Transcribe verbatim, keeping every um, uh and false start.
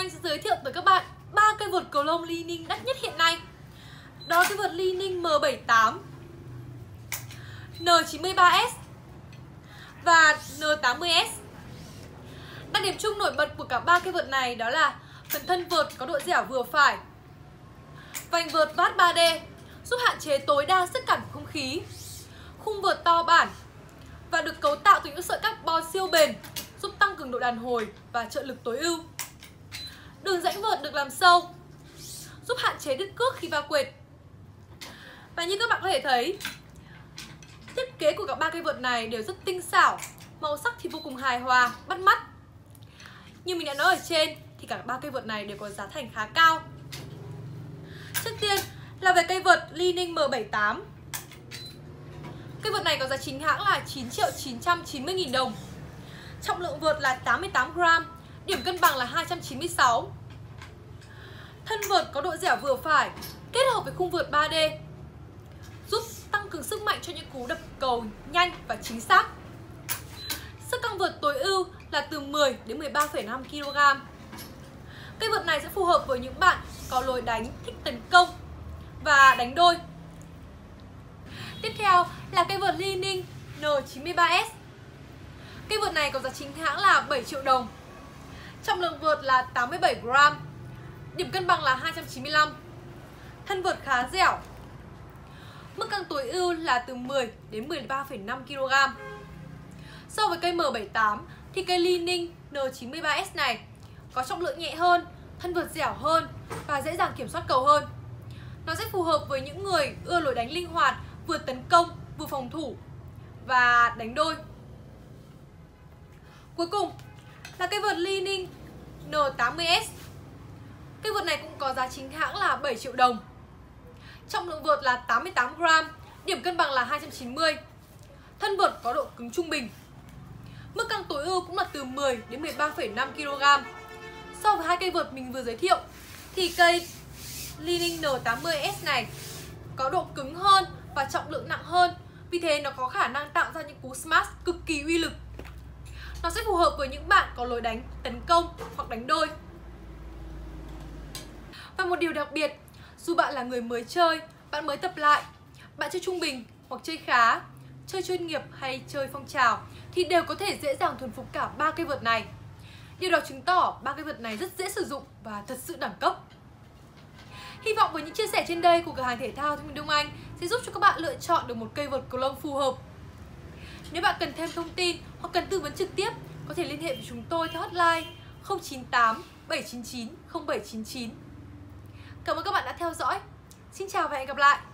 Anh sẽ giới thiệu tới các bạn ba cây vợt cầu lông Lining đắt nhất hiện nay. Đó là cái vợt Lining M bảy tám, N chín mươi ba S và N tám mươi S. Đặc điểm chung nổi bật của cả ba cây vợt này đó là phần thân vợt có độ dẻo vừa phải, vành vợt vát ba D giúp hạn chế tối đa sức cản của không khí, khung vợt to bản và được cấu tạo từ những sợi carbon siêu bền giúp tăng cường độ đàn hồi và trợ lực tối ưu. Đường rãnh vợt được làm sâu giúp hạn chế đứt cước khi va quệt. Và như các bạn có thể thấy, thiết kế của các ba cây vợt này đều rất tinh xảo, màu sắc thì vô cùng hài hòa, bắt mắt. Như mình đã nói ở trên thì cả ba cây vợt này đều có giá thành khá cao. Trước tiên là về cây vợt Lining M bảy tám. Cây vợt này có giá chính hãng là chín triệu chín trăm chín mươi nghìn đồng. Trọng lượng vợt là tám mươi tám gam, điểm cân bằng là hai trăm chín mươi sáu. Thân vợt có độ dẻo vừa phải, kết hợp với khung vợt ba D, giúp tăng cường sức mạnh cho những cú đập cầu nhanh và chính xác. Sức căng vợt tối ưu là từ mười đến mười ba phẩy năm ki lô gam. Cây vợt này sẽ phù hợp với những bạn có lối đánh thích tấn công và đánh đôi. Tiếp theo là cây vợt Lining N chín mươi ba S. Cây vợt này có giá chính hãng là bảy triệu đồng. Trọng lượng vợt là tám mươi bảy gam, điểm cân bằng là hai trăm chín mươi lăm. Thân vợt khá dẻo. Mức căng tối ưu là từ mười đến mười ba phẩy năm ki lô gam. So với cây M bảy tám thì cây Lining N chín mươi ba S này có trọng lượng nhẹ hơn, thân vợt dẻo hơn và dễ dàng kiểm soát cầu hơn. Nó rất phù hợp với những người ưa lối đánh linh hoạt, vừa tấn công, vừa phòng thủ và đánh đôi. Cuối cùng là cây vợt Lining N tám mươi S. Cây vợt này cũng có giá chính hãng là bảy triệu đồng. Trọng lượng vợt là tám mươi tám gam, điểm cân bằng là hai trăm chín mươi. Thân vợt có độ cứng trung bình. Mức căng tối ưu cũng là từ mười đến mười ba phẩy năm ki lô gam. So với hai cây vợt mình vừa giới thiệu thì cây Lining N tám mươi S này có độ cứng hơn và trọng lượng nặng hơn, vì thế nó có khả năng tạo ra những cú smash cực kỳ uy lực. Nó sẽ phù hợp với những bạn có lối đánh tấn công hoặc đánh đôi. Và một điều đặc biệt, dù bạn là người mới chơi, bạn mới tập lại, bạn chơi trung bình hoặc chơi khá, chơi chuyên nghiệp hay chơi phong trào thì đều có thể dễ dàng thuần phục cả ba cây vợt này. Điều đó chứng tỏ ba cây vợt này rất dễ sử dụng và thật sự đẳng cấp. Hy vọng với những chia sẻ trên đây của cửa hàng thể thao Thế Mừng Đông Anh sẽ giúp cho các bạn lựa chọn được một cây vợt cầu lông phù hợp. Nếu bạn cần thêm thông tin hoặc cần tư vấn trực tiếp, có thể liên hệ với chúng tôi theo hotline không chín tám bảy chín chín không bảy chín chín. Cảm ơn các bạn đã theo dõi. Xin chào và hẹn gặp lại!